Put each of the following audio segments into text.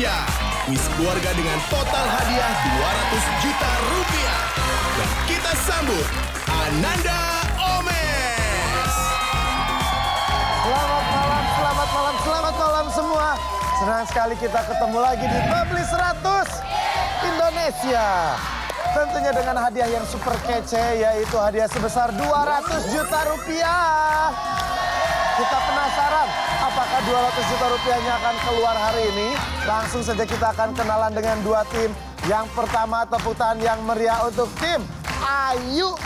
Indonesia. Kuis keluarga dengan total hadiah Rp200 juta. Dan kita sambut Ananda Omes. Selamat malam, semua. Senang sekali kita ketemu lagi di Family 100 Indonesia. Tentunya dengan hadiah yang super kece, yaitu hadiah sebesar Rp200 juta. Kita penasaran apakah Rp200 juta akan keluar hari ini. Langsung saja kita akan kenalan dengan dua tim. Yang pertama, tepuk tangan yang meriah untuk tim Ayu.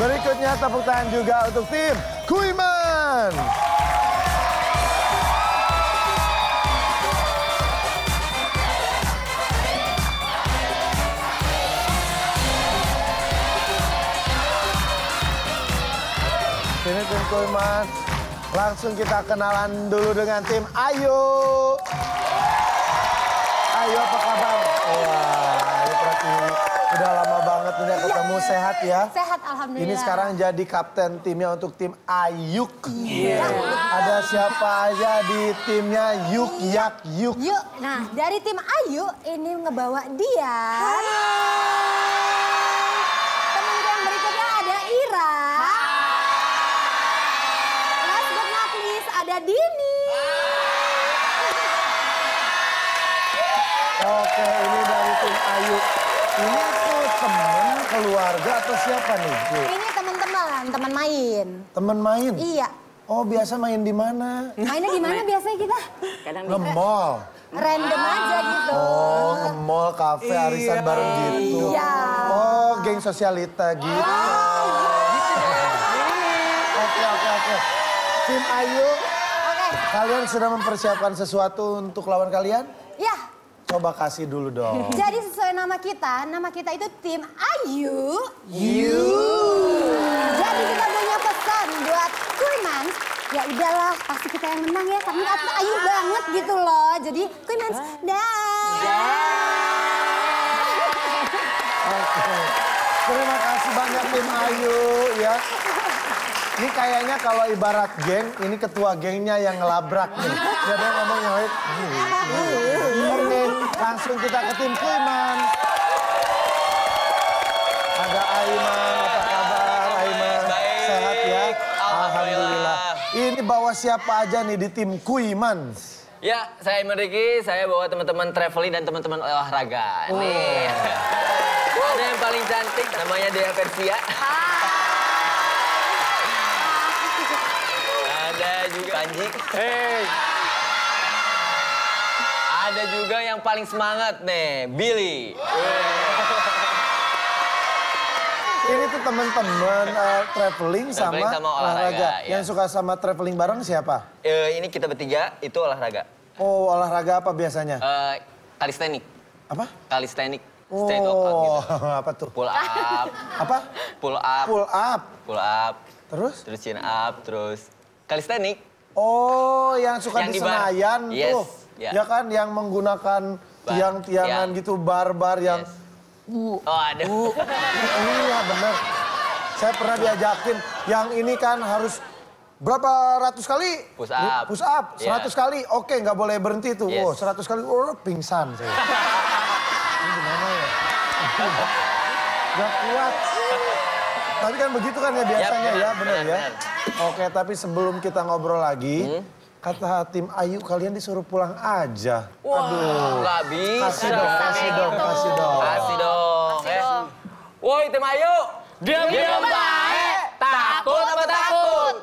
Berikutnya tepuk tangan juga untuk tim Kuymans. Ini tim Kuymans. Langsung kita kenalan dulu dengan tim Ayu. Ayu, apa kabar? Udah lama banget udah ketemu, sehat ya? Sehat, alhamdulillah. Ini sekarang jadi kapten timnya untuk tim Ayuk. Yeah. Ada siapa aja di timnya Yuk Yak Yuk? Yuk. Nah, dari tim Ayu ini ngebawa Dian. Kemudian berikutnya ada Ira. Last but not least ada Dini. Oke, ini dari tim Ayu. Ini tuh teman, keluarga atau siapa nih? Ini teman-teman, teman main. Teman main? Iya. Oh, biasa main di mana? Mainnya di mana biasanya kita? Kadang di mall. Random aja gitu. Oh, ke mall, kafe, arisan bareng gitu. Iya. Oh, geng sosialita gitu. Oke. Tim Ayu, kalian sudah mempersiapkan sesuatu untuk lawan kalian? Iya. Coba kasih dulu dong. Jadi sesuai nama kita itu tim Ayu. Jadi kita punya pesan buat Kuymans, ya udahlah pasti kita yang menang ya. Kamu Ayu banget gitu loh. Jadi Kuymans, Oke. Terima kasih banyak tim Ayu ya. Ini kayaknya kalau ibarat geng, ini ketua gengnya yang ngelabrak nih. Jadi ngomong nyawit. Oke, langsung kita ke tim Kuymans. Ada Aiman, apa kabar Aiman? Sehat ya? Alhamdulillah. Ini bawa siapa aja nih di tim Kuymans? Ya, saya Aiman Riki, saya bawa teman-teman traveling dan teman-teman olahraga. Nih, ada yang paling cantik namanya Dea Persia. Panji. Hey. Ada juga yang paling semangat nih, Billy. Ini tuh teman-teman traveling sama olahraga. Yang suka sama traveling bareng siapa? Ini kita bertiga, itu olahraga. Oh, olahraga apa biasanya? Kalistenik. Apa? Kalistenik. Oh, gitu. Apa tuh? Pull up. Apa? Pull up. Pull up. Pull up. Terus? Terus chin up, terus kalistenik. Oh, yang suka yang di Senayan tuh. Yeah. Ya kan, yang menggunakan tiang-tiangan gitu, bar-bar yang... Iya, bener. Saya pernah diajakin, yang ini kan harus berapa ratus kali? Push up. 100 kali, oke nggak boleh berhenti tuh. Yes. Oh, 100 kali, pingsan saya. Ini gimana ya? Gak kuat. Tapi kan begitu kan ya biasanya ya, bener ya. Oke, tapi sebelum kita ngobrol lagi, kata tim Ayu kalian disuruh pulang aja. Aduh, nggak bisa. Kasih dong. Woi tim Ayu, diam-diam baik, takut apa takut?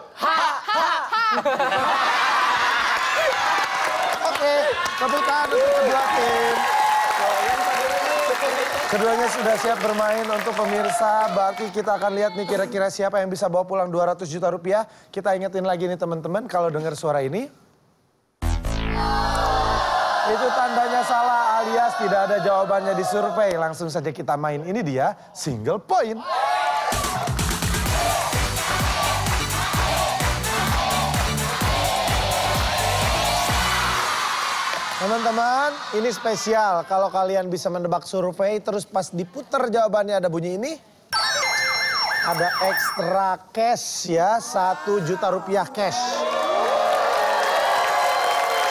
Oke, tepuk tangan untuk kedua tim. Keduanya sudah siap bermain untuk pemirsa. Berarti kita akan lihat nih kira-kira siapa yang bisa bawa pulang Rp200 juta. Kita ingetin lagi nih teman-teman, kalau dengar suara ini. Itu tandanya salah alias tidak ada jawabannya di survei. Langsung saja kita main. Ini dia single point. Teman-teman, ini spesial. Kalau kalian bisa menebak survei, terus pas diputar jawabannya ada bunyi ini. Ada ekstra cash ya, 1 juta rupiah cash.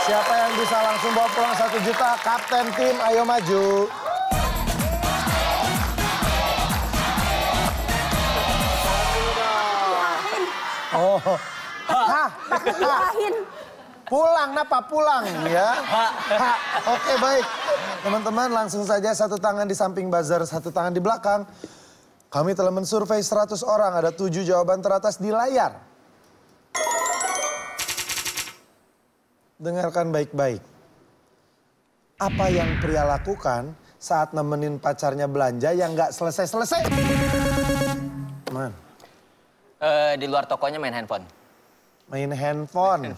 Siapa yang bisa langsung bawa pulang 1 juta? Kapten tim, ayo maju. Oh, pulang, napa pulang ya? Oke, baik. Teman-teman, langsung saja, satu tangan di samping buzzer, satu tangan di belakang. Kami telah mensurvei 100 orang, ada 7 jawaban teratas di layar. Dengarkan baik-baik. Apa yang pria lakukan saat nemenin pacarnya belanja yang nggak selesai-selesai? Man. Di luar tokonya main handphone. Main handphone.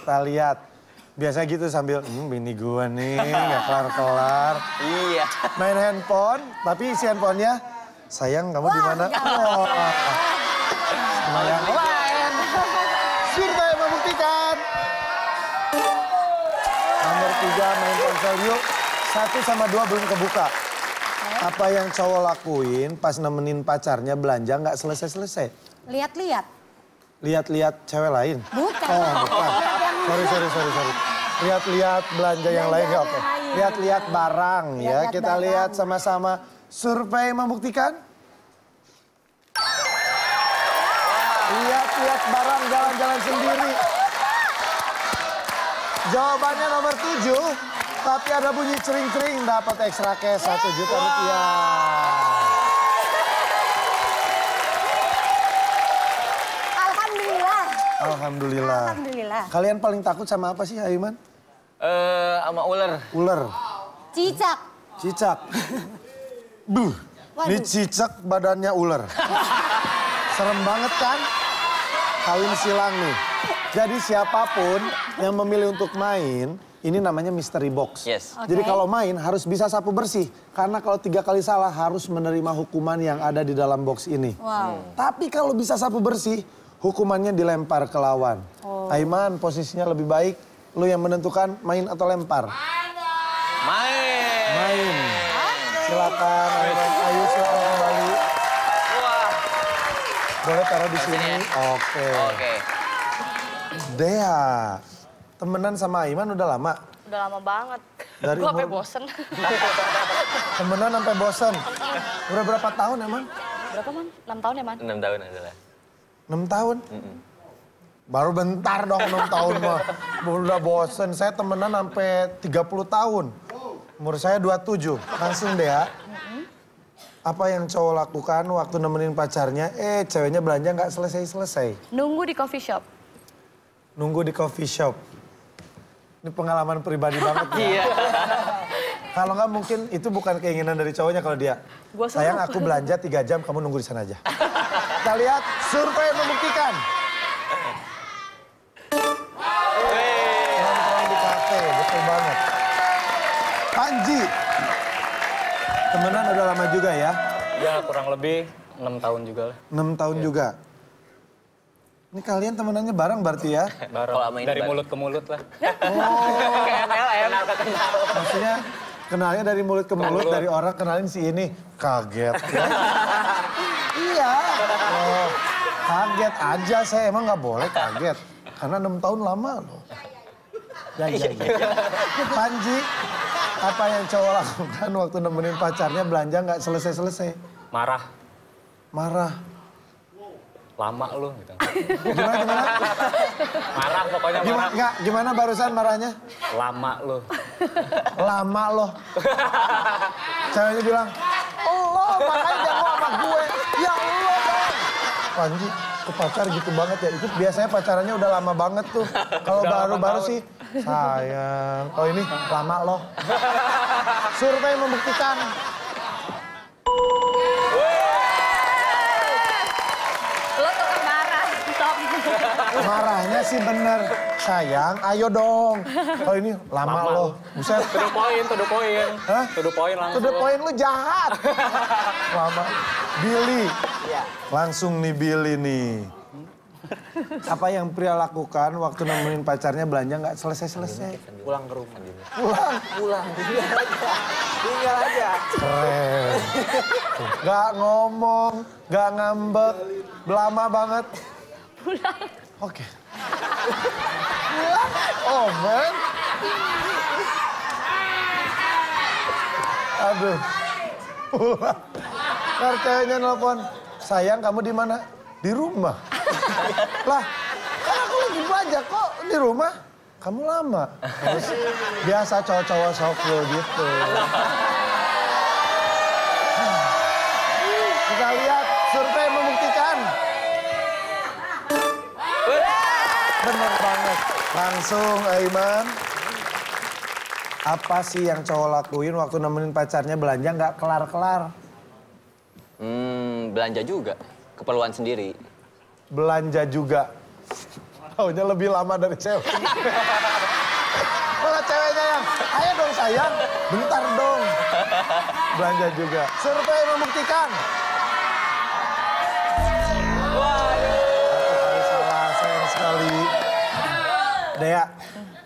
Kita lihat. Biasanya gitu sambil, bini gue nih, gak kelar-kelar. Iya. Main handphone, tapi isi handphonenya, sayang kamu di mana? Oh. Sayang lain. Survei membuktikan. Nomor 3 main ponsel yuk. 1 sama 2 belum kebuka. Apa yang cowok lakuin pas nemenin pacarnya belanja nggak selesai-selesai? Lihat-lihat. Lihat-lihat cewek lain? Bukan. Oh, bukan. Sorry. Lihat-lihat belanja yang lain, ya oke. Lihat-lihat barang ya. Kita lihat sama-sama. Survei membuktikan. Lihat-lihat barang jalan-jalan sendiri. Jawabannya nomor 7. Tapi ada bunyi cering-cering, dapat ekstra cash 1 juta rupiah. Alhamdulillah. Alhamdulillah. Kalian paling takut sama apa sih, Aiman? Sama ular. Ular. Cicak. Cicak. Buh. Ini cicak badannya ular. Serem banget kan? Kawin silang nih. Jadi siapapun yang memilih untuk main, ini namanya mystery box. Yes. Okay. Jadi kalau main harus bisa sapu bersih. Karena kalau 3 kali salah harus menerima hukuman yang ada di dalam box ini. Wow. Tapi kalau bisa sapu bersih, hukumannya dilempar ke lawan. Oh. Aiman, posisinya lebih baik. Lu yang menentukan main atau lempar. Main. Main. Silakan, Aiman. Ayu, silakan kembali. Wah. Boleh taruh di sini. Oke. Oke. Dea, temenan sama Aiman udah lama? Udah lama banget. Dari gua sampai bosen. Temenan sampai bosen. Udah berapa tahun, Aiman? Berapa, Man? 6 tahun, Aiman? 6 tahun adalah. 6 tahun? Baru bentar dong 6 tahun mah. Udah bosen, saya temenan sampai 30 tahun. Umur saya 27. Langsung deh ya. Apa yang cowok lakukan waktu nemenin pacarnya, ceweknya belanja nggak selesai-selesai? Nunggu di coffee shop. Nunggu di coffee shop. Ini pengalaman pribadi banget ya. Kalau nggak mungkin itu bukan keinginan dari cowoknya kalau dia. Sayang aku belanja 3 jam, kamu nunggu di sana aja. Kita lihat, survei membuktikan. Nongkrong di kafe, betul banget. Panji, temenan udah lama juga ya? Ya, kurang lebih 6 tahun juga lah. 6 tahun juga. Ini kalian temenannya bareng berarti ya? Bareng, dari mulut ke mulut lah. Oh, kayak MLM. Maksudnya, kenalnya dari mulut ke mulut, dari orang kenalin si ini. Kaget ya. Iya. Oh, kaget aja saya, emang nggak boleh kaget. Karena 6 tahun lama loh. Ya. Panji, apa yang cowok lakukan waktu nemenin pacarnya belanja nggak selesai-selesai? Marah. Marah. Lama lu gitu. Gimana? Marah pokoknya marah. Gimana barusan marahnya? Lama lu. Lama lo. Ceweknya bilang, Allah makanya jago sama gue. Ya Allah bang. Panji ke pacar gitu banget ya. Itu biasanya pacarannya udah lama banget tuh. Kalau baru-baru sih, sayang. Kalau ini lama lo. Survei membuktikan. Lo tetap marah. Stop. Marahnya sih bener. Sayang, ayo dong. Kalau ini lama lo. Buset. To the point. Hah? To the point langsung. To the point lu jahat. Lama. Billy. Langsung nih Billy nih. Apa yang pria lakukan waktu nemenin pacarnya belanja nggak selesai-selesai? Pulang ke rumah. Pulang. Tinggal aja. Keren. Gak ngomong, gak ngambek, lama banget. Pulang. Oke. Oh man. Aduh. Pulang. Kartanya nelfon. Sayang, kamu di mana? Di rumah. Lah, kan aku lagi belajar kok di rumah. Kamu lama. Terus, biasa cowok-cowok soklo gitu. Kita lihat survei membuktikan. Bener banget. Langsung Aiman. Apa sih yang cowok lakuin waktu nemenin pacarnya belanja nggak kelar-kelar? Belanja juga. Keperluan sendiri. Belanja juga. Taunya lebih lama dari cewek. Kalau ceweknya yang, ayo dong sayang, bentar dong. Belanja juga. Survei membuktikan. Waduh. Salah, sayang sekali.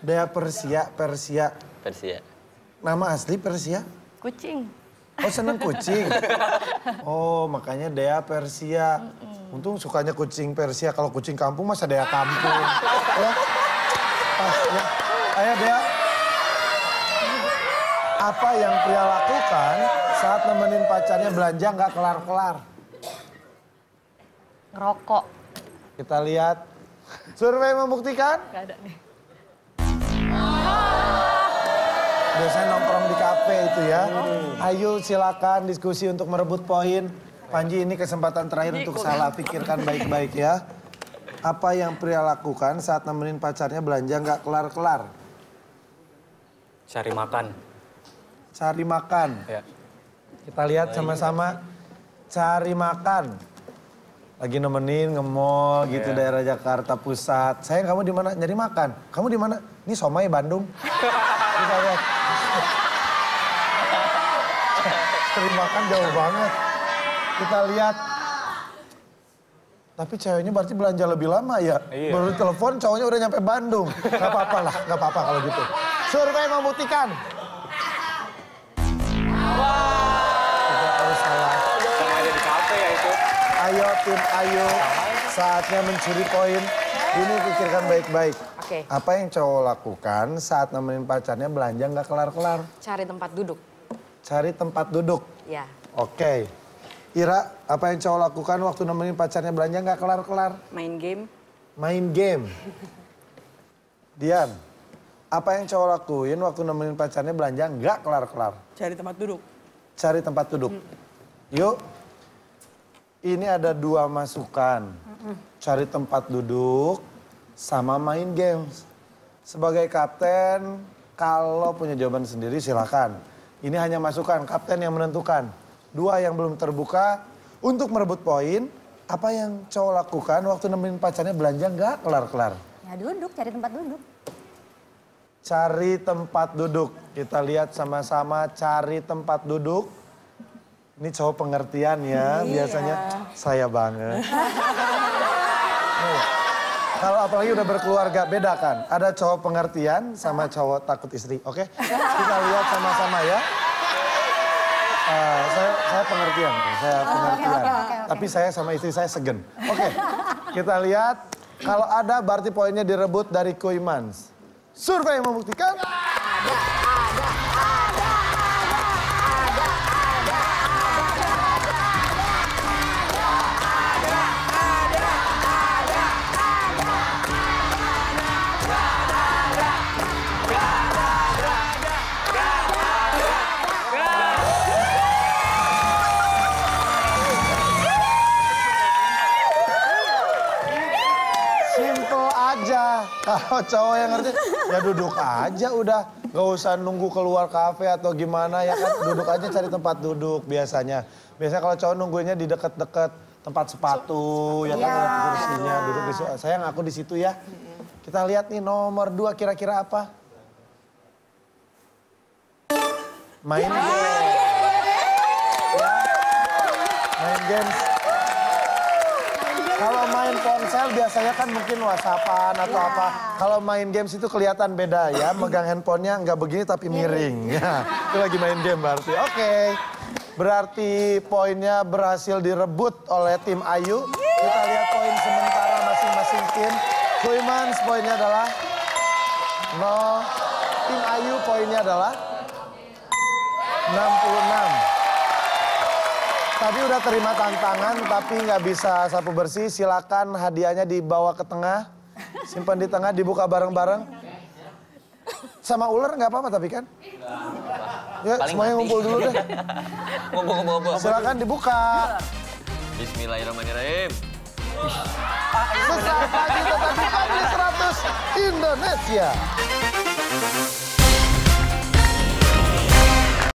Dea Persia. Nama asli Persia? Kucing. Oh seneng kucing. Oh makanya Dea Persia. Untung sukanya kucing Persia. Kalau kucing kampung masa Dea kampung. Ya. Pas ya. Ayo Dea. Apa yang pria lakukan saat nemenin pacarnya belanja nggak kelar-kelar? Ngerokok. Kita lihat. Survei membuktikan? Nggak ada nih. Biasanya nongkrong di kafe itu ya. Ayo silakan diskusi untuk merebut poin. Panji ini kesempatan terakhir untuk salah pikirkan baik-baik ya. Apa yang pria lakukan saat nemenin pacarnya belanja nggak kelar-kelar? Cari makan. Cari makan. Ya. Kita lihat sama-sama. Cari makan. Lagi nemenin nge-mall gitu daerah Jakarta Pusat. Sayang kamu di mana? Nyari makan. Kamu di mana? Ini somai Bandung. Kita lihat. Cari makan jauh banget. Kita lihat. Tapi ceweknya berarti belanja lebih lama ya. Iya. Baru telepon cowoknya udah nyampe Bandung. Gak apa-apa lah, gak apa-apa kalau gitu. Survei membuktikan. Tidak salah. Jangan ada di kafe ya itu. Ayo tim Ayu, saatnya mencuri poin. Ini pikirkan baik-baik. Okay. Apa yang cowok lakukan saat nemenin pacarnya belanja nggak kelar-kelar? Cari tempat duduk. Cari tempat duduk? Ya. Oke. Ira, apa yang cowok lakukan waktu nemenin pacarnya belanja nggak kelar-kelar? Main game. Main game. Dian, apa yang cowok lakuin waktu nemenin pacarnya belanja nggak kelar-kelar? Cari tempat duduk. Cari tempat duduk. Yuk. Ini ada dua masukan. Cari tempat duduk. Sama main games. Sebagai kapten, kalau punya jawaban sendiri silakan. Ini hanya masukan, kapten yang menentukan. Dua yang belum terbuka untuk merebut poin. Apa yang cowok lakukan waktu nemenin pacarnya belanja nggak kelar-kelar? Ya duduk, cari tempat duduk. Cari tempat duduk. Kita lihat sama-sama cari tempat duduk. Ini cowok pengertian ya, biasanya saya banget. Kalau apalagi udah berkeluarga, bedakan. Ada cowok pengertian sama cowok takut istri, oke? Kita lihat sama-sama ya. Saya pengertian, saya pengertian. Tapi saya sama istri saya segen. Oke, kita lihat. Kalau ada berarti poinnya direbut dari Kuymans. Survei membuktikan. Kalau cowok yang ngerti, ya duduk aja udah. Gak usah nunggu keluar kafe atau gimana ya kan. Duduk aja cari tempat duduk biasanya. Biasanya kalau cowok nungguinnya di deket-deket tempat sepatu. Ya kan ada kursinya, duduk di situ. Sayang aku di situ ya. Kita lihat nih nomor 2 kira-kira apa? Main game. Main game. Kalau main ponsel biasanya kan mungkin WhatsAppan atau apa. Kalau main games itu kelihatan beda ya. Megang handphonenya nggak begini tapi miring. Ya, itu lagi main game berarti. Oke. Berarti poinnya berhasil direbut oleh tim Ayu. Kita lihat poin sementara masing-masing tim. Kuymans poinnya adalah 0. Tim Ayu poinnya adalah 66. Tadi udah terima tantangan tapi nggak bisa sapu bersih. Silakan hadiahnya dibawa ke tengah. Simpan di tengah, dibuka bareng-bareng. Sama ular nggak apa-apa tapi kan? Ya, paling semuanya ngumpul dulu deh. Silakan dibuka. Bismillahirrahmanirrahim. Sesaat lagi tetap di Family 100 Indonesia.